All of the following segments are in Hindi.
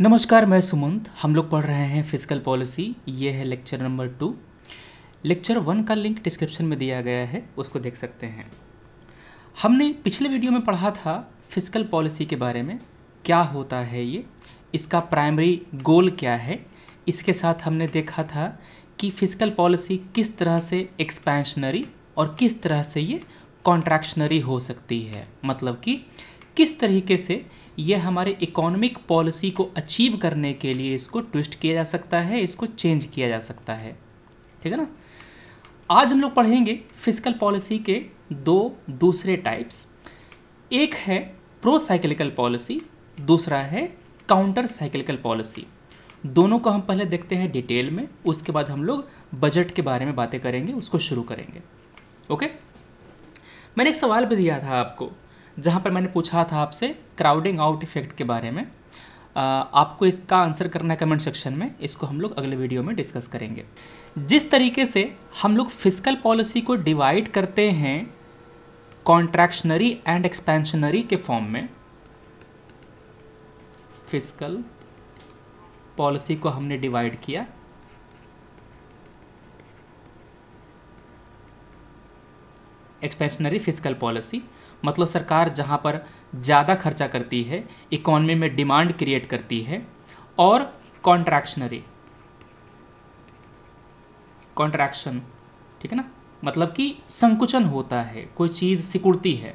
नमस्कार, मैं सुमंत। हम लोग पढ़ रहे हैं फिजिकल पॉलिसी। ये है लेक्चर नंबर 2। लेक्चर 1 का लिंक डिस्क्रिप्शन में दिया गया है, उसको देख सकते हैं। हमने पिछले वीडियो में पढ़ा था फिजिकल पॉलिसी के बारे में, क्या होता है ये, इसका प्राइमरी गोल क्या है। इसके साथ हमने देखा था कि फिजिकल पॉलिसी किस तरह से एक्सपेंशनरी और किस तरह से ये कॉन्ट्रैक्शनरी हो सकती है, मतलब कि किस तरीके से ये हमारे इकोनॉमिक पॉलिसी को अचीव करने के लिए इसको ट्विस्ट किया जा सकता है, इसको चेंज किया जा सकता है, ठीक है ना। आज हम लोग पढ़ेंगे फिजिकल पॉलिसी के दो दूसरे टाइप्स। एक है प्रो साइक्लिकल पॉलिसी, दूसरा है काउंटर साइक्लिकल पॉलिसी। दोनों को हम पहले देखते हैं डिटेल में, उसके बाद हम लोग बजट के बारे में बातें करेंगे, उसको शुरू करेंगे। ओके, मैंने एक सवाल भी दिया था आपको, जहाँ पर मैंने पूछा था आपसे क्राउडिंग आउट इफेक्ट के बारे में। आपको इसका आंसर करना है कमेंट सेक्शन में, इसको हम लोग अगले वीडियो में डिस्कस करेंगे। जिस तरीके से हम लोग फिजिकल पॉलिसी को डिवाइड करते हैं कॉन्ट्रैक्शनरी एंड एक्सपेंशनरी के फॉर्म में, फिजिकल पॉलिसी को हमने डिवाइड किया एक्सपेंशनरी फिजिकल पॉलिसी, मतलब सरकार जहाँ पर ज़्यादा खर्चा करती है, इकोनॉमी में डिमांड क्रिएट करती है, और कॉन्ट्रैक्शनरी, कॉन्ट्रैक्शन, ठीक है ना, मतलब कि संकुचन होता है, कोई चीज़ सिकुड़ती है,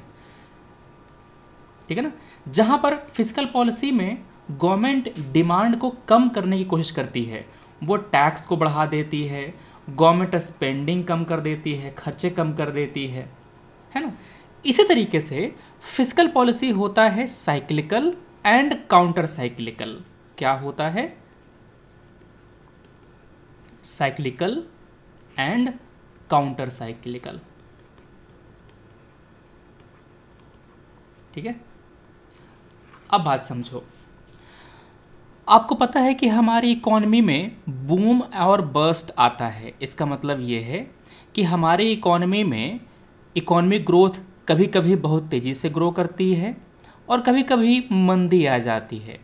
ठीक है ना। जहाँ पर फिजिकल पॉलिसी में गवर्नमेंट डिमांड को कम करने की कोशिश करती है, वो टैक्स को बढ़ा देती है, गवर्नमेंट स्पेंडिंग कम कर देती है, खर्चे कम कर देती है ना। इसी तरीके से फिजिकल पॉलिसी होता है साइक्लिकल एंड काउंटर साइक्लिकल। क्या होता है? साइक्लिकल एंड काउंटर साइक्लिकल, ठीक है। अब बात समझो, आपको पता है कि हमारी इकोनॉमी में बूम और बर्स्ट आता है। इसका मतलब ये है कि हमारी इकोनॉमी में इकोनॉमिक ग्रोथ कभी कभी बहुत तेज़ी से ग्रो करती है और कभी कभी मंदी आ जाती है,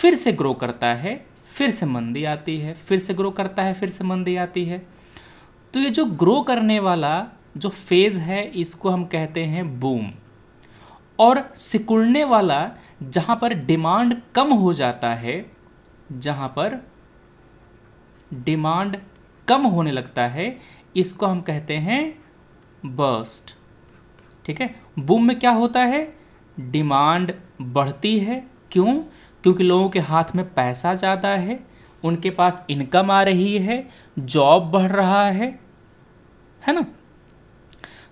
फिर से ग्रो करता है, फिर से मंदी आती है, फिर से ग्रो करता है, फिर से मंदी आती है। तो ये जो ग्रो करने वाला जो फेज़ है, इसको हम कहते हैं बूम। और सिकुड़ने वाला, जहाँ पर डिमांड कम हो जाता है, जहाँ पर डिमांड कम होने लगता है, इसको हम कहते हैं बर्स्ट, ठीक है। बूम में क्या होता है? डिमांड बढ़ती है। क्यों? क्योंकि लोगों के हाथ में पैसा ज़्यादा है, उनके पास इनकम आ रही है, जॉब बढ़ रहा है ना।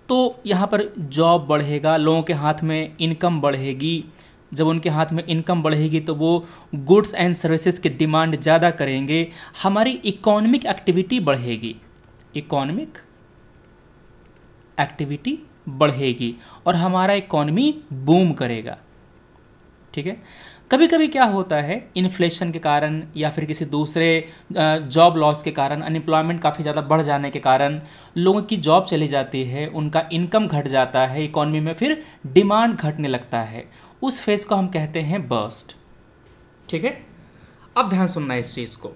तो यहाँ पर जॉब बढ़ेगा, लोगों के हाथ में इनकम बढ़ेगी। जब उनके हाथ में इनकम बढ़ेगी तो वो गुड्स एंड सर्विसेज की डिमांड ज़्यादा करेंगे, हमारी इकोनॉमिक एक्टिविटी बढ़ेगी, इकोनॉमिक एक्टिविटी बढ़ेगी और हमारा इकोनॉमी बूम करेगा, ठीक है। कभी कभी क्या होता है, इन्फ्लेशन के कारण या फिर किसी दूसरे जॉब लॉस के कारण, अनएम्प्लॉयमेंट काफ़ी ज़्यादा बढ़ जाने के कारण लोगों की जॉब चली जाती है, उनका इनकम घट जाता है, इकोनॉमी में फिर डिमांड घटने लगता है। उस फेज़ को हम कहते हैं बर्स्ट, ठीक है। अब ध्यान सुनना इस चीज़ को,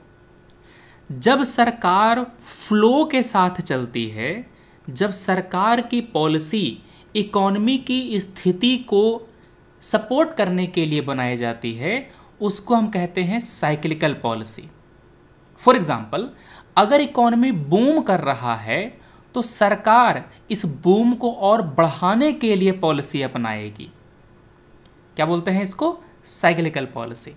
जब सरकार फ्लो के साथ चलती है, जब सरकार की पॉलिसी इकोनॉमी की स्थिति को सपोर्ट करने के लिए बनाई जाती है, उसको हम कहते हैं साइक्लिकल पॉलिसी। फॉर एग्जाम्पल, अगर इकोनॉमी बूम कर रहा है तो सरकार इस बूम को और बढ़ाने के लिए पॉलिसी अपनाएगी। क्या बोलते हैं इसको? Cyclical policy.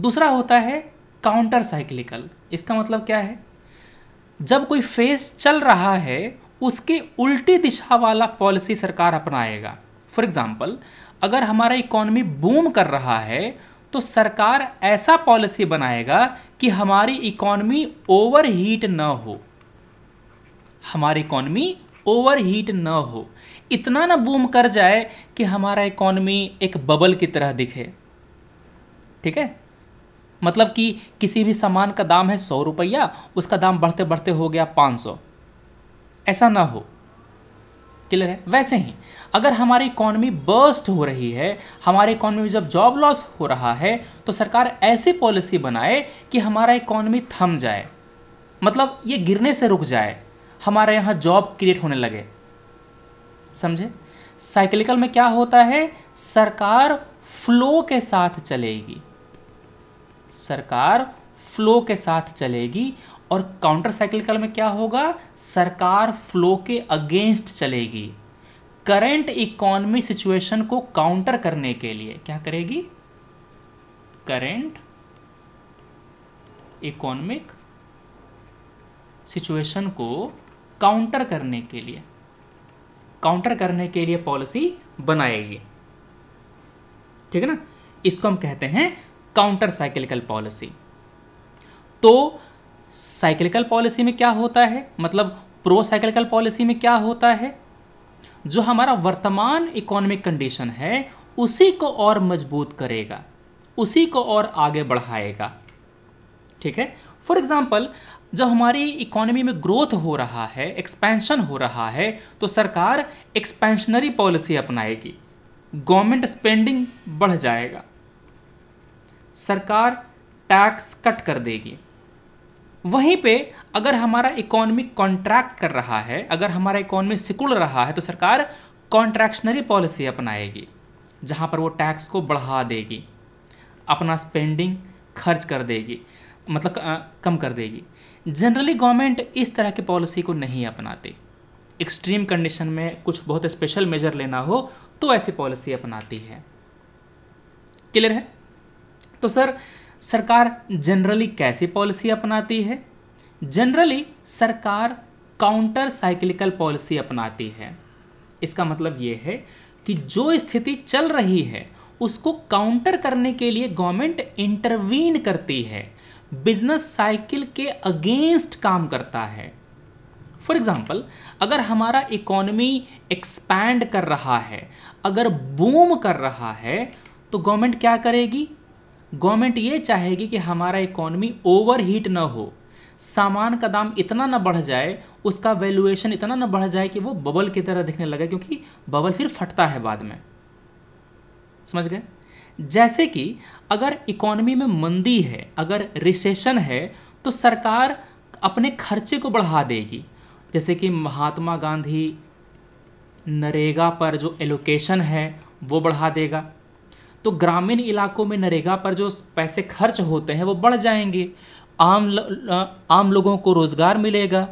दूसरा होता है काउंटर साइक्लिकल। इसका मतलब क्या है? जब कोई फेज चल रहा है, उसके उल्टी दिशा वाला पॉलिसी सरकार अपनाएगा। फॉर एग्जांपल, अगर हमारा इकोनॉमी बूम कर रहा है तो सरकार ऐसा पॉलिसी बनाएगा कि हमारी इकोनॉमी ओवरहीट ना हो, हमारी इकोनॉमी ओवरहीट ना हो, इतना ना बूम कर जाए कि हमारा इकोनॉमी एक बबल की तरह दिखे, ठीक है। मतलब कि किसी भी सामान का दाम है 100 रुपया, उसका दाम बढ़ते बढ़ते हो गया 500, ऐसा ना हो, क्लियर है। वैसे ही अगर हमारी इकॉनमी बर्स्ट हो रही है, हमारे इकॉनमी में जब जॉब लॉस हो रहा है, तो सरकार ऐसी पॉलिसी बनाए कि हमारा इकॉनमी थम जाए, मतलब ये गिरने से रुक जाए, हमारे यहाँ जॉब क्रिएट होने लगे। समझे? साइक्लिकल में क्या होता है, सरकार फ्लो के साथ चलेगी, सरकार फ्लो के साथ चलेगी। और काउंटर साइक्लिकल में क्या होगा, सरकार फ्लो के अगेंस्ट चलेगी। करंट इकोनॉमी सिचुएशन को काउंटर करने के लिए क्या करेगी, करंट इकोनॉमिक सिचुएशन को काउंटर करने के लिए पॉलिसी बनाएगी। ठीक है ना, इसको हम कहते हैं काउंटर साइक्लिकल पॉलिसी। तो साइक्लिकल पॉलिसी में क्या होता है, मतलब प्रो साइक्लिकल पॉलिसी में क्या होता है, जो हमारा वर्तमान इकोनॉमिक कंडीशन है उसी को और मजबूत करेगा, उसी को और आगे बढ़ाएगा। ठीक है। फॉर एग्जाम्पल, जब हमारी इकोनॉमी में ग्रोथ हो रहा है, एक्सपेंशन हो रहा है, तो सरकार एक्सपेंशनरी पॉलिसी अपनाएगी, गवर्नमेंट स्पेंडिंग बढ़ जाएगा, सरकार टैक्स कट कर देगी। वहीं पे अगर हमारा इकोनॉमी कॉन्ट्रैक्ट कर रहा है, अगर हमारा इकोनॉमी सिकुड़ रहा है, तो सरकार कॉन्ट्रैक्शनरी पॉलिसी अपनाएगी, जहाँ पर वो टैक्स को बढ़ा देगी, अपना स्पेंडिंग खर्च कर देगी, मतलब कम कर देगी। जनरली गवर्नमेंट इस तरह की पॉलिसी को नहीं अपनाती, एक्सट्रीम कंडीशन में कुछ बहुत स्पेशल मेजर लेना हो तो ऐसी पॉलिसी अपनाती है। क्लियर है। तो सर, सरकार जनरली कैसी पॉलिसी अपनाती है? जनरली सरकार काउंटर साइक्लिकल पॉलिसी अपनाती है। इसका मतलब ये है कि जो स्थिति चल रही है उसको काउंटर करने के लिए गवर्नमेंट इंटरवीन करती है, बिजनेस साइकिल के अगेंस्ट काम करता है। फॉर एग्जाम्पल, अगर हमारा इकोनॉमी एक्सपैंड कर रहा है, अगर बूम कर रहा है, तो गवर्नमेंट क्या करेगी, गवर्नमेंट ये चाहेगी कि हमारा इकोनॉमी ओवरहीट ना हो, सामान का दाम इतना ना बढ़ जाए, उसका वैल्यूएशन इतना ना बढ़ जाए कि वो बबल की तरह दिखने लगे, क्योंकि बबल फिर फटता है बाद में। समझ गए? जैसे कि अगर इकोनॉमी में मंदी है, अगर रिसेशन है, तो सरकार अपने खर्चे को बढ़ा देगी। जैसे कि महात्मा गांधी नरेगा पर जो एलोकेशन है वो बढ़ा देगा, तो ग्रामीण इलाकों में नरेगा पर जो पैसे खर्च होते हैं वो बढ़ जाएंगे, आम लोगों को रोज़गार मिलेगा,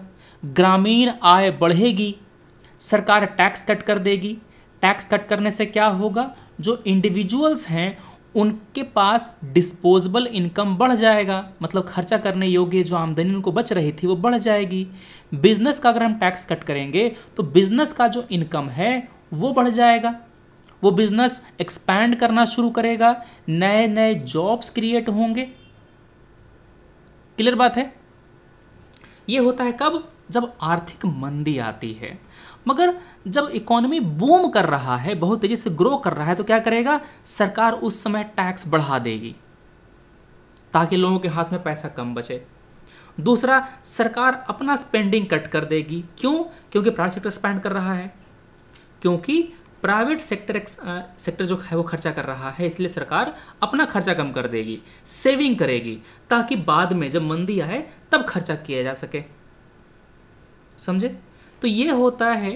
ग्रामीण आय बढ़ेगी, सरकार टैक्स कट कर देगी। टैक्स कट करने से क्या होगा, जो इंडिविजुअल्स हैं उनके पास डिस्पोजेबल इनकम बढ़ जाएगा, मतलब खर्चा करने योग्य जो आमदनी उनको बच रही थी वो बढ़ जाएगी। बिजनेस का अगर हम टैक्स कट करेंगे तो बिजनेस का जो इनकम है वो बढ़ जाएगा, वो बिजनेस एक्सपैंड करना शुरू करेगा, नए नए जॉब्स क्रिएट होंगे। क्लियर बात है। ये होता है कब, जब आर्थिक मंदी आती है। मगर जब इकोनॉमी बूम कर रहा है, बहुत तेजी से ग्रो कर रहा है, तो क्या करेगा, सरकार उस समय टैक्स बढ़ा देगी ताकि लोगों के हाथ में पैसा कम बचे। दूसरा, सरकार अपना स्पेंडिंग कट कर देगी। क्यों? क्योंकि प्राइवेट सेक्टर स्पेंड कर रहा है, क्योंकि प्राइवेट सेक्टर जो है वो खर्चा कर रहा है, इसलिए सरकार अपना खर्चा कम कर देगी, सेविंग करेगी, ताकि बाद में जब मंदी आए तब खर्चा किया जा सके। समझे? तो ये होता है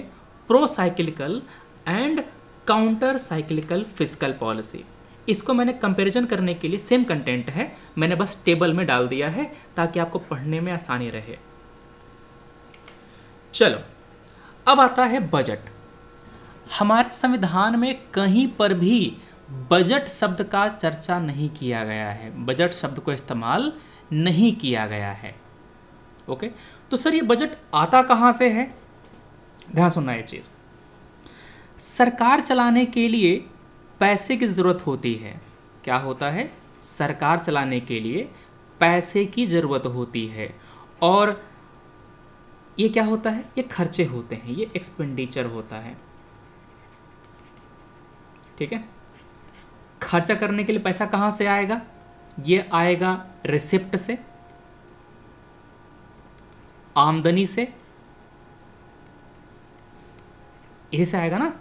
pro cyclical and counter cyclical fiscal policy. इसको मैंने कंपैरिजन करने के लिए, सेम कंटेंट है, मैंने बस टेबल में डाल दिया है ताकि आपको पढ़ने में आसानी रहे। चलो, अब आता है बजट। हमारे संविधान में कहीं पर भी बजट शब्द का चर्चा नहीं किया गया है, बजट शब्द को इस्तेमाल नहीं किया गया है। ओके, तो सर ये बजट आता कहाँ से है? ध्यान सुनना ये चीज़। सरकार चलाने के लिए पैसे की ज़रूरत होती है। क्या होता है, सरकार चलाने के लिए पैसे की ज़रूरत होती है। और ये क्या होता है, ये खर्चे होते हैं, ये एक्सपेंडिचर होता है। ठीक है, खर्चा करने के लिए पैसा कहाँ से आएगा, ये आएगा रिसिप्ट से, आमदनी से, यही से आएगा ना,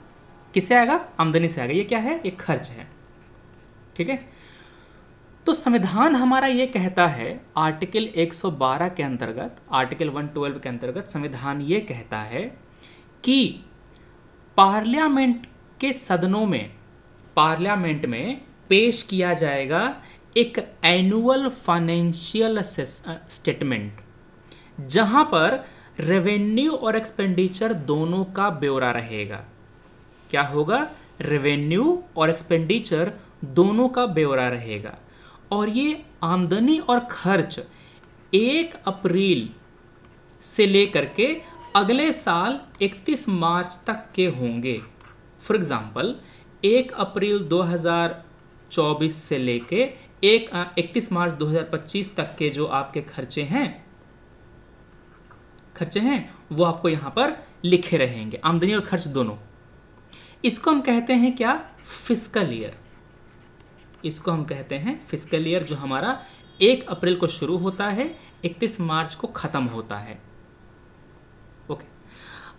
किससे आएगा, आमदनी से आएगा। ये क्या है, ये खर्च है। ठीक है, तो संविधान हमारा ये कहता है आर्टिकल 112 के अंतर्गत, आर्टिकल 112 के अंतर्गत संविधान ये कहता है कि पार्लियामेंट के सदनों में, पार्लियामेंट में पेश किया जाएगा एक एनुअल फाइनेंशियल स्टेटमेंट, जहां पर रेवेन्यू और एक्सपेंडिचर दोनों का ब्यौरा रहेगा। क्या होगा, रेवेन्यू और एक्सपेंडिचर दोनों का ब्यौरा रहेगा। और ये आमदनी और खर्च 1 अप्रैल से लेकर के अगले साल 31 मार्च तक के होंगे। फॉर एग्ज़ाम्पल 1 अप्रैल 2024 से लेके 31 मार्च 2025 तक के जो आपके खर्चे हैं, वो आपको यहाँ पर लिखे रहेंगे, आमदनी और खर्च दोनों। इसको हम कहते हैं क्या, फिस्कल ईयर। इसको हम कहते हैं फिस्कल ईयर, जो हमारा 1 अप्रैल को शुरू होता है, 31 मार्च को ख़त्म होता है। ओके,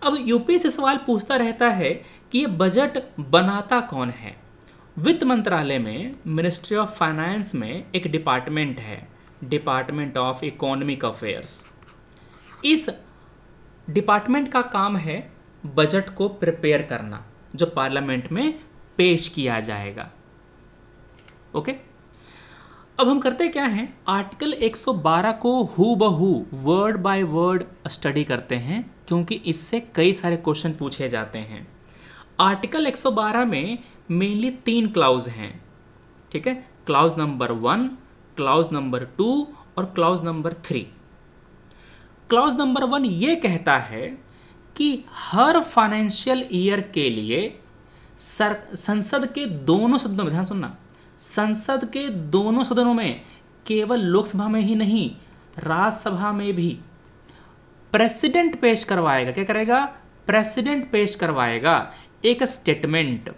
अब यूपी से सवाल पूछता रहता है कि ये बजट बनाता कौन है। वित्त मंत्रालय में, मिनिस्ट्री ऑफ फाइनेंस में एक डिपार्टमेंट है, डिपार्टमेंट ऑफ इकोनॉमिक अफेयर्स। इस डिपार्टमेंट का काम है बजट को प्रिपेयर करना, जो पार्लियामेंट में पेश किया जाएगा। ओके, अब हम करते क्या हैं, आर्टिकल 112 को हूबहू वर्ड बाय वर्ड स्टडी करते हैं, क्योंकि इससे कई सारे क्वेश्चन पूछे जाते हैं। आर्टिकल 112 में मेनली 3 क्लाउज हैं। ठीक है, क्लाउज नंबर 1, क्लाउज नंबर 2 और क्लाउज नंबर 3। क्लाउज नंबर 1 ये कहता है कि हर फाइनेंशियल ईयर के लिए संसद के दोनों सदनों में, ध्यान सुनना, संसद के दोनों सदनों में, केवल लोकसभा में ही नहीं, राज्यसभा में भी प्रेसिडेंट पेश करवाएगा। क्या करेगा, प्रेसिडेंट पेश करवाएगा एक स्टेटमेंट,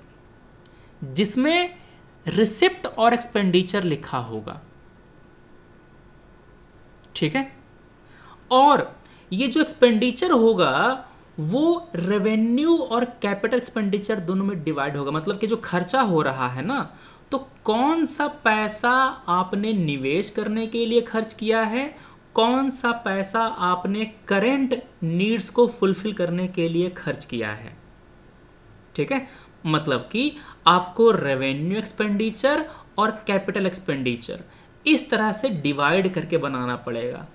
जिसमें रिसिप्ट और एक्सपेंडिचर लिखा होगा। ठीक है, और ये जो एक्सपेंडिचर होगा वो रेवेन्यू और कैपिटल एक्सपेंडिचर दोनों में डिवाइड होगा। मतलब कि जो खर्चा हो रहा है ना, तो कौन सा पैसा आपने निवेश करने के लिए खर्च किया है, कौन सा पैसा आपने करेंट नीड्स को फुलफिल करने के लिए खर्च किया है। ठीक है, मतलब कि आपको रेवेन्यू एक्सपेंडिचर और कैपिटल एक्सपेंडिचर इस तरह से डिवाइड करके बनाना पड़ेगा।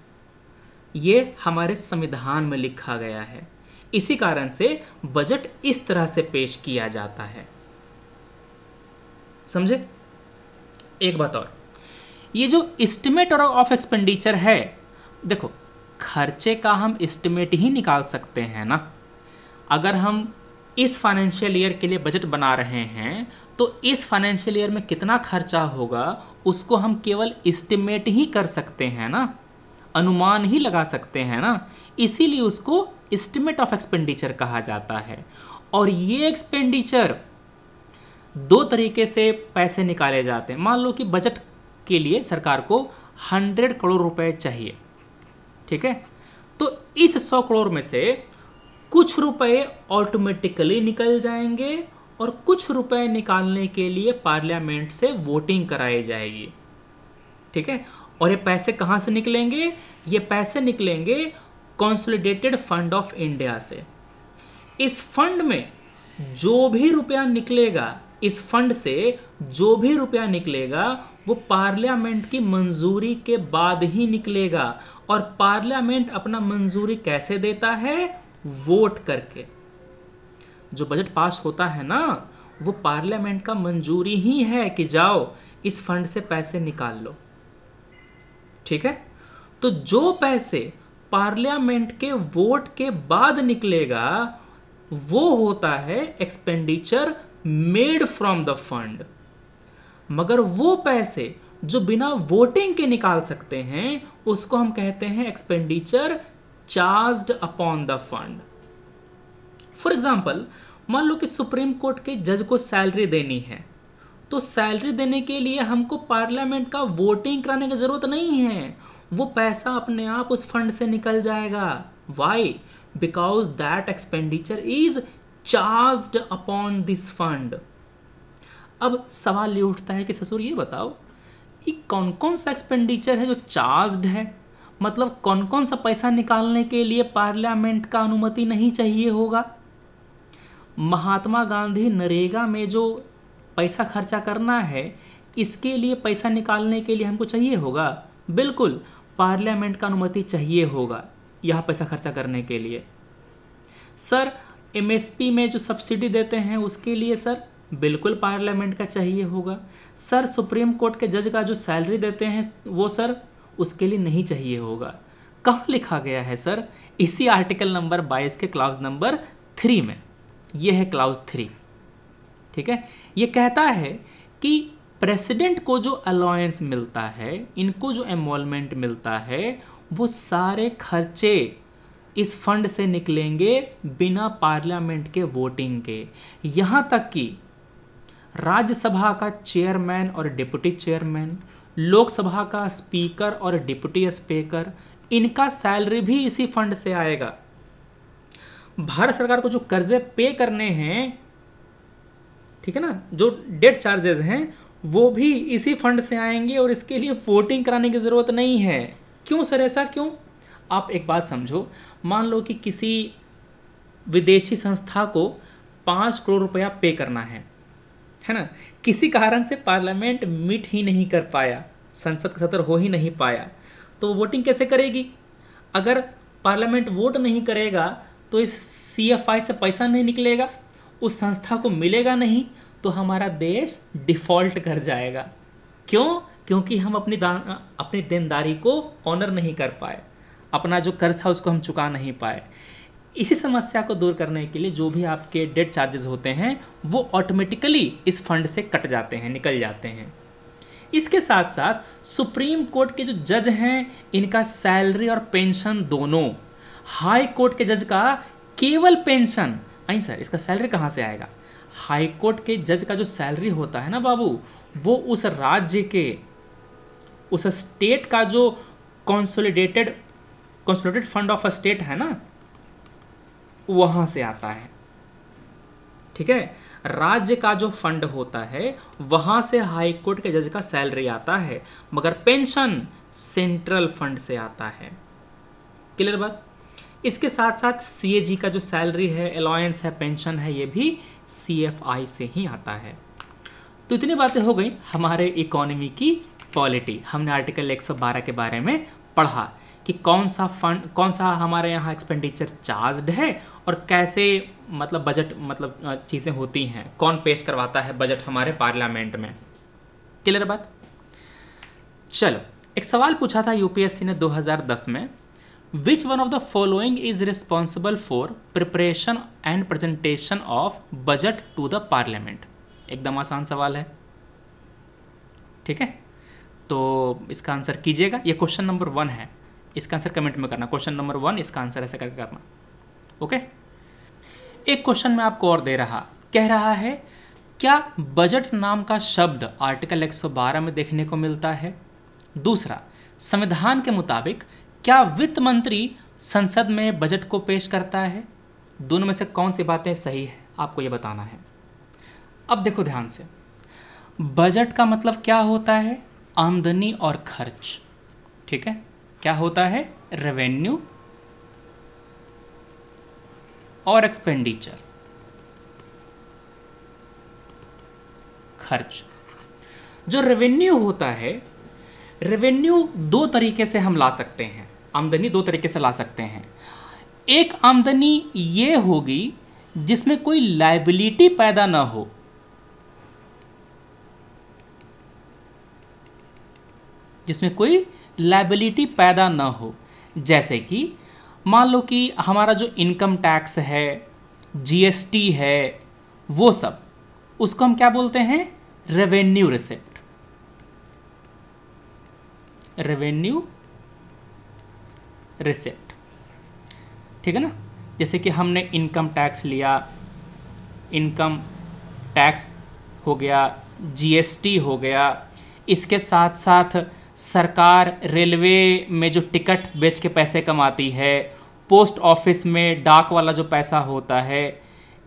ये हमारे संविधान में लिखा गया है, इसी कारण से बजट इस तरह से पेश किया जाता है। समझे। एक बात और, ये जो एस्टिमेट और ऑफ एक्सपेंडिचर है, देखो खर्चे का हम एस्टिमेट ही निकाल सकते हैं ना। अगर हम इस फाइनेंशियल ईयर के लिए बजट बना रहे हैं तो इस फाइनेंशियल ईयर में कितना खर्चा होगा उसको हम केवल एस्टिमेट ही कर सकते हैं ना, अनुमान ही लगा सकते हैं ना। इसीलिए उसको एस्टिमेट ऑफ एक्सपेंडिचर कहा जाता है। और ये एक्सपेंडिचर दो तरीके से पैसे निकाले जाते हैं। मान लो कि बजट के लिए सरकार को 100 करोड़ रुपए चाहिए। ठीक है, तो इस 100 करोड़ में से कुछ रुपए ऑटोमेटिकली निकल जाएंगे और कुछ रुपए निकालने के लिए पार्लियामेंट से वोटिंग कराई जाएगी। ठीक है, और ये पैसे कहाँ से निकलेंगे, ये पैसे निकलेंगे कॉन्सोलिडेटेड फंड ऑफ इंडिया से। इस फंड में जो भी रुपया निकलेगा, इस फंड से जो भी रुपया निकलेगा वो पार्लियामेंट की मंजूरी के बाद ही निकलेगा। और पार्लियामेंट अपना मंजूरी कैसे देता है, वोट करके। जो बजट पास होता है ना, वो पार्लियामेंट का मंजूरी ही है कि जाओ इस फंड से पैसे निकाल लो। ठीक है, तो जो पैसे पार्लियामेंट के वोट के बाद निकलेगा वो होता है expenditure made from the fund. मगर वो पैसे जो बिना वोटिंग के निकाल सकते हैं उसको हम कहते हैं expenditure charged upon the fund. For example, मान लो कि सुप्रीम कोर्ट के जज को सैलरी देनी है, तो सैलरी देने के लिए हमको पार्लियामेंट का वोटिंग कराने की ज़रूरत नहीं है। वो पैसा अपने आप उस फंड से निकल जाएगा। Why? Because that expenditure is charged upon this fund. अब सवाल ये उठता है कि ससुर ये बताओ कि कौन कौन सा एक्सपेंडिचर है जो चार्ज्ड है, मतलब कौन कौन सा पैसा निकालने के लिए पार्लियामेंट का अनुमति नहीं चाहिए होगा। महात्मा गांधी नरेगा में जो पैसा खर्चा करना है इसके लिए पैसा निकालने के लिए हमको चाहिए होगा, बिल्कुल पार्लियामेंट का अनुमति चाहिए होगा यह पैसा खर्चा करने के लिए। सर एमएसपी में जो सब्सिडी देते हैं उसके लिए सर बिल्कुल पार्लियामेंट का चाहिए होगा। सर सुप्रीम कोर्ट के जज का जो सैलरी देते हैं वो सर उसके लिए नहीं चाहिए होगा। कहाँ लिखा गया है सर? इसी आर्टिकल नंबर 22 के क्लाउज नंबर 3 में, ये है क्लाउज 3। ठीक है, ये कहता है कि प्रेसिडेंट को जो अलाउंस मिलता है, इनको जो एमोलमेंट मिलता है, वो सारे खर्चे इस फंड से निकलेंगे बिना पार्लियामेंट के वोटिंग के। यहाँ तक कि राज्यसभा का चेयरमैन और डिप्टी चेयरमैन, लोकसभा का स्पीकर और डिप्टी स्पीकर, इनका सैलरी भी इसी फंड से आएगा। भारत सरकार को जो कर्जे पे करने हैं, ठीक है ना, जो डेट चार्जेस हैं, वो भी इसी फंड से आएंगे और इसके लिए वोटिंग कराने की ज़रूरत नहीं है। क्यों सर ऐसा क्यों? आप एक बात समझो, मान लो कि किसी विदेशी संस्था को 5 करोड़ रुपया पे करना है ना, किसी कारण से पार्लियामेंट मीट ही नहीं कर पाया, संसद का सत्र हो ही नहीं पाया, तो वोटिंग कैसे करेगी? अगर पार्लियामेंट वोट नहीं करेगा तो इस CFI से पैसा नहीं निकलेगा, उस संस्था को मिलेगा नहीं, तो हमारा देश डिफ़ॉल्ट कर जाएगा। क्यों? क्योंकि हम अपनी देनदारी को ऑनर नहीं कर पाए, अपना जो कर्ज था उसको हम चुका नहीं पाए। इसी समस्या को दूर करने के लिए जो भी आपके डेट चार्जेस होते हैं वो ऑटोमेटिकली इस फंड से कट जाते हैं, निकल जाते हैं। इसके साथ साथ सुप्रीम कोर्ट के जो जज हैं इनका सैलरी और पेंशन दोनों, हाई कोर्ट के जज का केवल पेंशन, नहीं सर इसका सैलरी कहाँ से आएगा? हाई कोर्ट के जज का जो सैलरी होता है ना बाबू, वो उस राज्य के, उस स्टेट का जो consolidated fund of a state है ना, वहाँ से आता है। ठीक है, राज्य का जो फंड होता है वहाँ से हाई कोर्ट के जज का सैलरी आता है, मगर पेंशन सेंट्रल फंड से आता है। क्लियर बात? इसके साथ साथ CAG का जो सैलरी है, अलाउंस है, पेंशन है, ये भी CFI से ही आता है। तो इतनी बातें हो गई हमारे इकोनॉमी की पॉलिटी। हमने आर्टिकल 112 के बारे में पढ़ा कि कौन सा फंड, कौन सा हमारे यहाँ एक्सपेंडिचर चार्ज्ड है और कैसे मतलब बजट, मतलब चीज़ें होती हैं, कौन पेश करवाता है बजट हमारे पार्लियामेंट में। क्लियर बात? चलो, एक सवाल पूछा था यूपीएससी ने 2010 में, which one of the following is responsible for preparation and presentation of budget to the parliament. एकदम आसान सवाल है, ठीक है, तो इसका आंसर कीजिएगा। ये क्वेश्चन नंबर 1 है, इसका आंसर कमेंट में करना, क्वेश्चन नंबर 1 इसका आंसर ऐसा करके करना। ओके, एक क्वेश्चन मैं आपको और दे रहा, कह रहा है क्या बजट नाम का शब्द आर्टिकल 112 में देखने को मिलता है? दूसरा, संविधान के मुताबिक क्या वित्त मंत्री संसद में बजट को पेश करता है? दोनों में से कौन सी बातें सही है, आपको ये बताना है। अब देखो ध्यान से, बजट का मतलब क्या होता है? आमदनी और खर्च। ठीक है, क्या होता है? रेवेन्यू और एक्सपेंडिचर, खर्च। जो रेवेन्यू होता है, रेवेन्यू 2 तरीके से हम ला सकते हैं, आमदनी 2 तरीके से ला सकते हैं। एक आमदनी ये होगी जिसमें कोई लायबिलिटी पैदा ना हो, जिसमें कोई लायबिलिटी पैदा ना हो, जैसे कि मान लो कि हमारा जो इनकम टैक्स है, GST है, वो सब, उसको हम क्या बोलते हैं? Revenue receipt, revenue receipt. ठीक है ना, जैसे कि हमने इनकम टैक्स लिया, इनकम टैक्स हो गया, GST हो गया, इसके साथ साथ सरकार रेलवे में जो टिकट बेच के पैसे कमाती है, पोस्ट ऑफिस में डाक वाला जो पैसा होता है,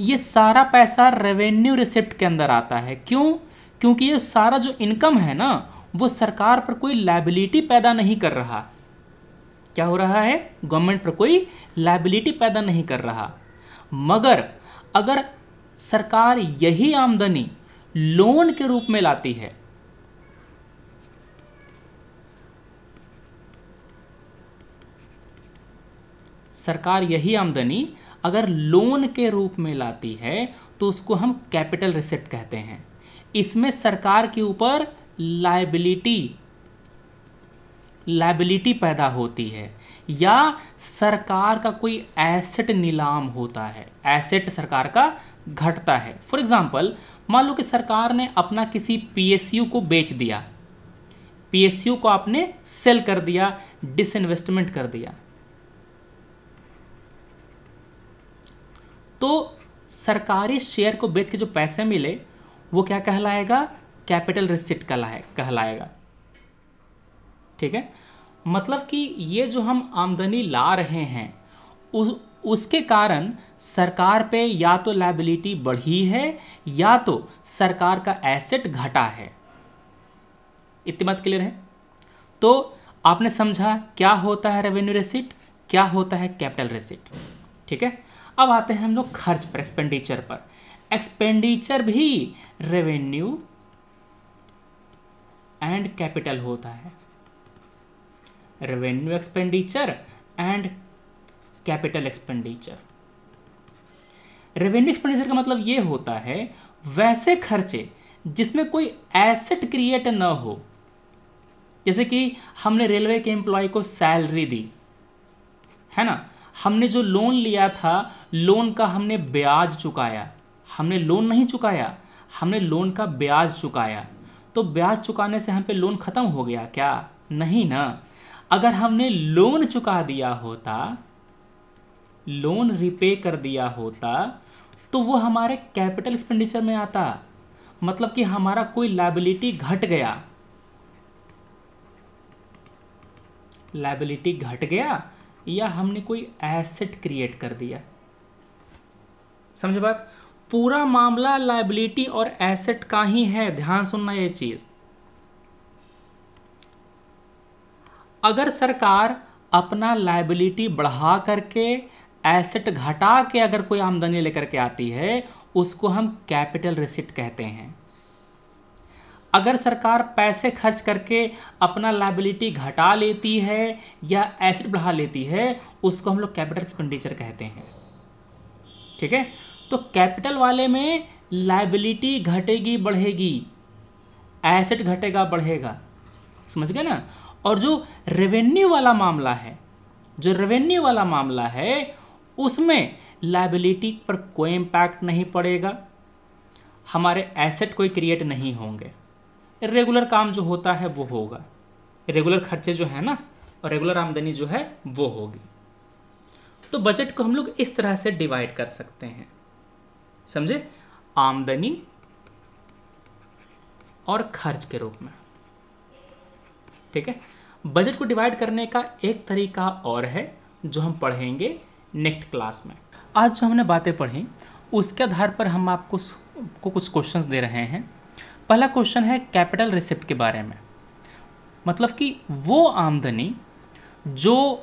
ये सारा पैसा रेवेन्यू रिसिप्ट के अंदर आता है। क्यों? क्योंकि ये सारा जो इनकम है ना वो सरकार पर कोई लायबिलिटी पैदा नहीं कर रहा। क्या हो रहा है? गवर्नमेंट पर कोई लायबिलिटी पैदा नहीं कर रहा। मगर अगर सरकार यही आमदनी लोन के रूप में लाती है, सरकार यही आमदनी अगर लोन के रूप में लाती है तो उसको हम कैपिटल रिसिप्ट कहते हैं। इसमें सरकार के ऊपर लायबिलिटी पैदा होती है या सरकार का कोई एसेट नीलाम होता है, एसेट सरकार का घटता है। फॉर एग्जांपल, मान लो कि सरकार ने अपना किसी पीएसयू को बेच दिया, पीएसयू को आपने सेल कर दिया, डिसइन्वेस्टमेंट कर दिया, तो सरकारी शेयर को बेच के जो पैसे मिले वो क्या कहलाएगा? कैपिटल रिसिप्ट कहलाएगा। ठीक है, मतलब कि ये जो हम आमदनी ला रहे हैं उसके कारण सरकार पे या तो लायबिलिटी बढ़ी है या तो सरकार का एसेट घटा है। इतनी बात क्लियर है? तो आपने समझा क्या होता है रेवेन्यू रिसिप्ट, क्या होता है कैपिटल रिसिप्ट। ठीक है, अब आते हैं हम लोग खर्च पर, एक्सपेंडिचर पर। एक्सपेंडिचर भी रेवेन्यू एंड कैपिटल होता है, revenue expenditure and capital expenditure. Revenue expenditure का मतलब ये होता है वैसे खर्चे जिसमें कोई एसेट क्रिएट ना हो। जैसे कि हमने रेलवे के एम्प्लॉय को सैलरी दी है ना, हमने जो लोन लिया था लोन का हमने ब्याज चुकाया, हमने लोन नहीं चुकाया, हमने लोन का ब्याज चुकाया। तो ब्याज चुकाने से हम पे लोन ख़त्म हो गया क्या? नहीं ना। अगर हमने लोन चुका दिया होता, लोन रिपे कर दिया होता, तो वो हमारे कैपिटल एक्सपेंडिचर में आता। मतलब कि हमारा कोई लायबिलिटी घट गया, लायबिलिटी घट गया या हमने कोई एसेट क्रिएट कर दिया। समझे बात? पूरा मामला लायबिलिटी और एसेट का ही है। ध्यान सुनना ये चीज। अगर सरकार अपना लायबिलिटी बढ़ा करके एसेट घटा के अगर कोई आमदनी लेकर के आती है उसको हम कैपिटल रिसिप्ट कहते हैं। अगर सरकार पैसे खर्च करके अपना लायबिलिटी घटा लेती है या एसेट बढ़ा लेती है उसको हम लोग कैपिटल एक्सपेंडिचर कहते हैं। ठीक है, तो कैपिटल वाले में लायबिलिटी घटेगी बढ़ेगी, एसेट घटेगा बढ़ेगा, समझ गए ना। और जो रेवेन्यू वाला मामला है, जो रेवेन्यू वाला मामला है उसमें लायबिलिटी पर कोई इम्पैक्ट नहीं पड़ेगा, हमारे एसेट कोई क्रिएट नहीं होंगे, रेगुलर काम जो होता है वो होगा, रेगुलर खर्चे जो है ना और रेगुलर आमदनी जो है वो होगी। तो बजट को हम लोग इस तरह से डिवाइड कर सकते हैं, समझे, आमदनी और खर्च के रूप में। ठीक है, बजट को डिवाइड करने का एक तरीका और है जो हम पढ़ेंगे नेक्स्ट क्लास में। आज जो हमने बातें पढ़ी उसके आधार पर हम आपको कुछ क्वेश्चंस दे रहे हैं। पहला क्वेश्चन है कैपिटल रिसिप्ट के बारे में, मतलब कि वो आमदनी जो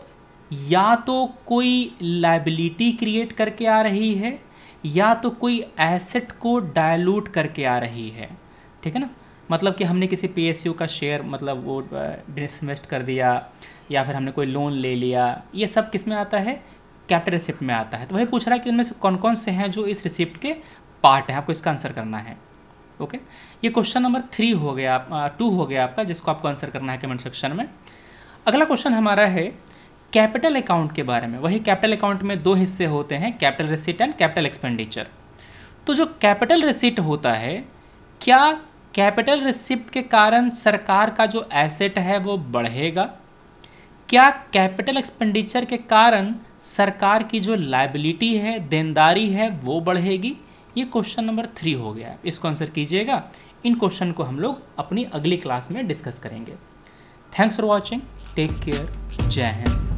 या तो कोई लायबिलिटी क्रिएट करके आ रही है या तो कोई एसेट को डायलूट करके आ रही है। ठीक है ना, मतलब कि हमने किसी पीएसयू का शेयर मतलब वो डिसइन्वेस्ट कर दिया या फिर हमने कोई लोन ले लिया, ये सब किस में आता है? कैपिटल रिसिप्ट में आता है। तो वही पूछ रहा है कि उनमें से कौन कौन से हैं जो इस रिसिप्ट के पार्ट हैं, आपको इसका आंसर करना है। ओके, ये क्वेश्चन नंबर 3 हो गया, 2 हो गया आपका, जिसको आपको आंसर करना है कमेंट सेक्शन में। अगला क्वेश्चन हमारा है कैपिटल अकाउंट के बारे में। वही कैपिटल अकाउंट में 2 हिस्से होते हैं, capital receipt and capital expenditure. तो जो कैपिटल रिसिप्ट होता है, क्या कैपिटल रिसिप्ट के कारण सरकार का जो एसेट है वो बढ़ेगा? क्या कैपिटल एक्सपेंडिचर के कारण सरकार की जो लायबिलिटी है, देनदारी है, वो बढ़ेगी? ये क्वेश्चन नंबर 3 हो गया, इसको आंसर कीजिएगा। इन क्वेश्चन को हम लोग अपनी अगली क्लास में डिस्कस करेंगे। Thanks for watching, take care, जय हिंद।